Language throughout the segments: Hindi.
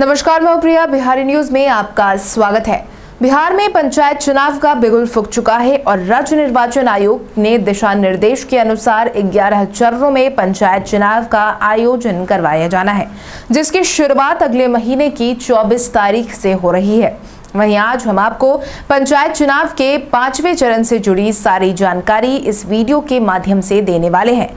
नमस्कार, मैं प्रिया, बिहारी न्यूज में आपका स्वागत है। बिहार में पंचायत चुनाव का बिगुल फूंक चुका है और राज्य निर्वाचन आयोग ने दिशा निर्देश के अनुसार 11 चरणों में पंचायत चुनाव का आयोजन करवाया जाना है, जिसकी शुरुआत अगले महीने की 24 तारीख से हो रही है। वहीं आज हम आपको पंचायत चुनाव के 5वें चरण से जुड़ी सारी जानकारी इस वीडियो के माध्यम से देने वाले हैं।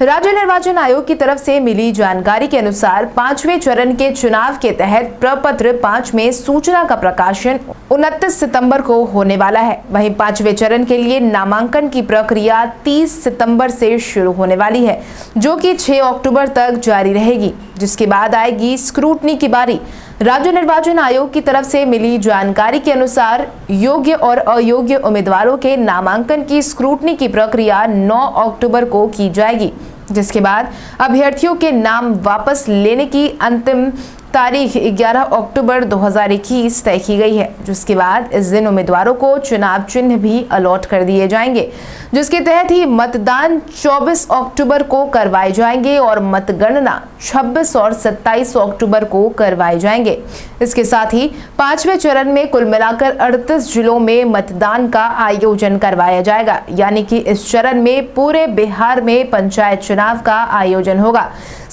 राज्य निर्वाचन आयोग की तरफ से मिली जानकारी के अनुसार 5वें चरण के चुनाव के तहत प्रपत्र 5 में सूचना का प्रकाशन 29 सितंबर को होने वाला है। वहीं 5वें चरण के लिए नामांकन की प्रक्रिया 30 सितंबर से शुरू होने वाली है, जो कि 6 अक्टूबर तक जारी रहेगी, जिसके बाद आएगी स्क्रूटनी की बारी। राज्य निर्वाचन आयोग की तरफ से मिली जानकारी के अनुसार योग्य और अयोग्य उम्मीदवारों के नामांकन की स्क्रूटनी की प्रक्रिया 9 अक्टूबर को की जाएगी, जिसके बाद अभ्यर्थियों के नाम वापस लेने की अंतिम तारीख 11 अक्टूबर 2021 तय की गई है, जिसके बाद इस दिन उम्मीदवारों को चुनाव चिन्ह भी अलॉट कर दिए जाएंगे, जिसके तहत ही मतदान 24 अक्टूबर को करवाए जाएंगे और मतगणना 26 और 27 अक्टूबर को करवाए जाएंगे। इसके साथ ही 5वें चरण में कुल मिलाकर 38 जिलों में मतदान का आयोजन करवाया जाएगा, यानी कि इस चरण में पूरे बिहार में पंचायत चुनाव का आयोजन होगा।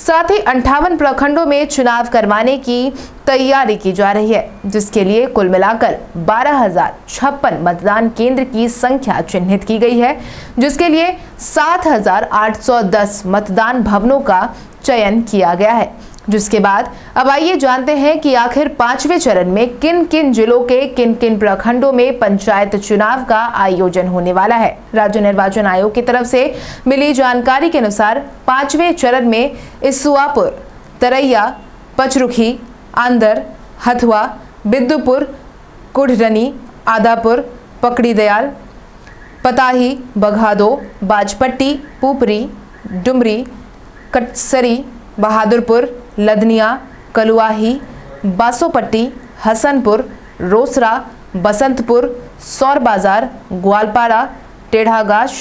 साथ ही 58 प्रखंडों में चुनाव करवाने की तैयारी की जा रही है, जिसके लिए कुल मिलाकर 12,056 मतदान केंद्र की संख्या चिन्हित की गई है, जिसके लिए 7,810 मतदान भवनों का चयन किया गया है। जिसके बाद अब आइए जानते हैं कि आखिर 5वें चरण में किन किन जिलों के किन किन प्रखंडों में पंचायत चुनाव का आयोजन होने वाला है। राज्य निर्वाचन आयोग की तरफ से मिली जानकारी के अनुसार 5वें चरण में इसुआपुर, तरैया, पचरुखी, आंदर, हथुआ, बिद्दुपुर, कुढ़रनी, आदापुर, पकड़ी दयाल, पताही, बघादो, बाजपट्टी, पुपरी, डुमरी, कटसरी, बहादुरपुर, लदनिया, कलुआही, बासोपट्टी, हसनपुर, रोसरा, बसंतपुर, सौर बाजार, ग्वालपाड़ा, टेढ़ागाछ,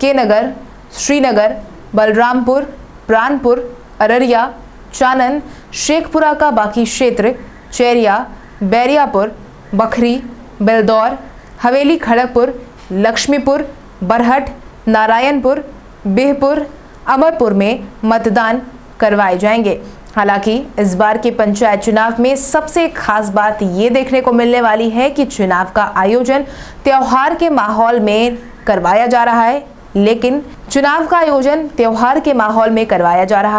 केनगर, श्रीनगर, बलरामपुर, प्राणपुर, अररिया, चानन, शेखपुरा का बाकी क्षेत्र, चेरिया, बैरियापुर, बखरी, बेलदौर, हवेली खड़गपुर, लक्ष्मीपुर, बरहट, नारायणपुर, बिहपुर, अमरपुर में मतदान करवाए जाएंगे। हालांकि इस बार के पंचायत चुनाव में सबसे खास बात ये देखने को मिलने वाली है कि चुनाव का आयोजन त्यौहार के माहौल में करवाया जा रहा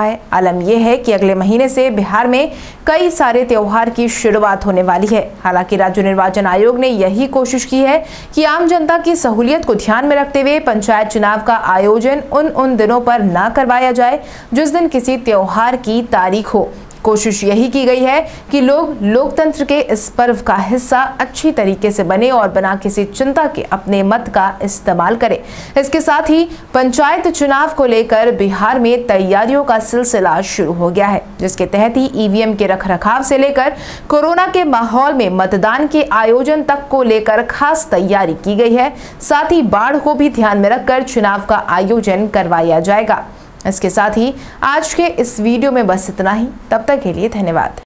है, आलम यह है कि अगले महीने से बिहार में कई सारे त्यौहार की शुरुआत होने वाली है। हालांकि राज्य निर्वाचन आयोग ने यही कोशिश की है कि आम जनता की सहूलियत को ध्यान में रखते हुए पंचायत चुनाव का आयोजन उन दिनों पर ना करवाया जाए जिस दिन किसी त्यौहार की तारीख हो। कोशिश यही की गई है कि लोग लोकतंत्र के इस पर्व का हिस्सा अच्छी तरीके से बने और बिना किसी चिंता के अपने मत का इस्तेमाल करें। इसके साथ ही पंचायत चुनाव को लेकर बिहार में तैयारियों का सिलसिला शुरू हो गया है, जिसके तहत ही ईवीएम के रखरखाव से लेकर कोरोना के माहौल में मतदान के आयोजन तक को लेकर खास तैयारी की गई है। साथ ही बाढ़ को भी ध्यान में रखकर चुनाव का आयोजन करवाया जाएगा। इसके साथ ही आज के इस वीडियो में बस इतना ही। तब तक के लिए धन्यवाद।